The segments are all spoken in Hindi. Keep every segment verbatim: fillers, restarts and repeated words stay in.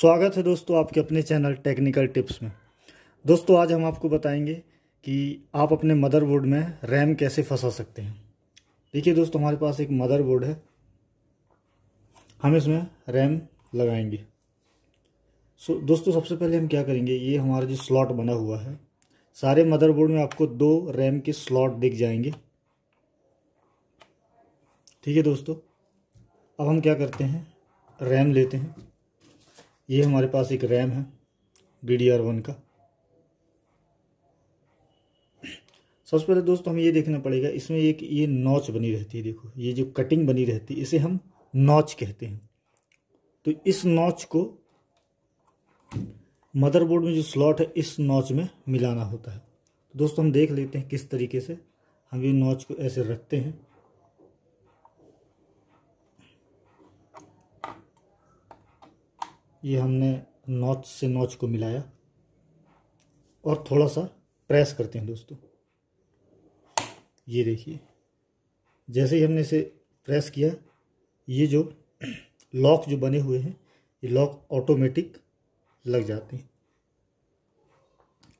स्वागत है दोस्तों आपके अपने चैनल टेक्निकल टिप्स में। दोस्तों आज हम आपको बताएंगे कि आप अपने मदरबोर्ड में रैम कैसे फंसा सकते हैं। देखिए दोस्तों, हमारे पास एक मदरबोर्ड है, हम इसमें रैम लगाएंगे। सो दोस्तों सबसे पहले हम क्या करेंगे, ये हमारा जो स्लॉट बना हुआ है, सारे मदरबोर्ड में आपको दो रैम के स्लॉट दिख जाएंगे। ठीक है दोस्तों, अब हम क्या करते हैं, रैम लेते हैं। ये हमारे पास एक रैम है डी डी आर वन का। सबसे पहले दोस्तों हमें ये देखना पड़ेगा, इसमें एक ये नॉच बनी रहती है, देखो ये जो कटिंग बनी रहती है, इसे हम नॉच कहते हैं। तो इस नॉच को मदरबोर्ड में जो स्लॉट है, इस नॉच में मिलाना होता है। तो दोस्तों हम देख लेते हैं किस तरीके से हम ये नॉच को ऐसे रखते हैं। ये हमने नॉच से नॉच को मिलाया और थोड़ा सा प्रेस करते हैं दोस्तों। ये देखिए, जैसे ही हमने इसे प्रेस किया, ये जो लॉक जो बने हुए हैं, ये लॉक ऑटोमेटिक लग जाते हैं।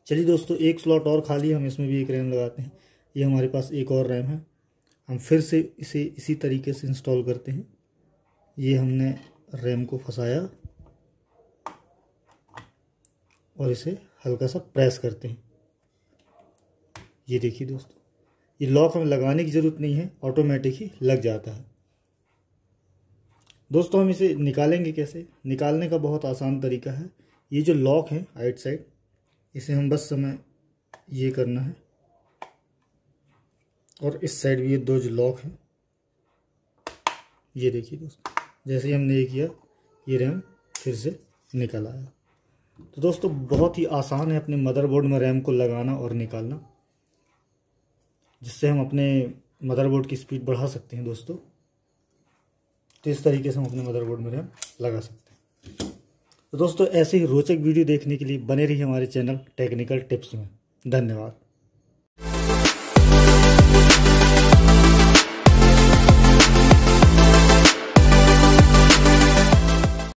चलिए दोस्तों, एक स्लॉट और खाली, हम इसमें भी एक रैम लगाते हैं। ये हमारे पास एक और रैम है, हम फिर से इसे इसी तरीके से इंस्टॉल करते हैं। ये हमने रैम को फंसाया और इसे हल्का सा प्रेस करते हैं। ये देखिए दोस्तों, ये लॉक हमें लगाने की ज़रूरत नहीं है, ऑटोमेटिक ही लग जाता है। दोस्तों हम इसे निकालेंगे कैसे, निकालने का बहुत आसान तरीका है। ये जो लॉक है आउट साइड, इसे हम बस समय ये करना है, और इस साइड भी ये दो जो लॉक हैं, ये देखिए दोस्तों, जैसे ही हमने ये किया, ये रैम फिर से निकल आया। तो दोस्तों बहुत ही आसान है अपने मदरबोर्ड में रैम को लगाना और निकालना, जिससे हम अपने मदरबोर्ड की स्पीड बढ़ा सकते हैं। दोस्तों तो इस तरीके से हम अपने मदरबोर्ड में रैम लगा सकते हैं। तो दोस्तों ऐसे ही रोचक वीडियो देखने के लिए बने रहिए हमारे चैनल टेक्निकल टिप्स में। धन्यवाद।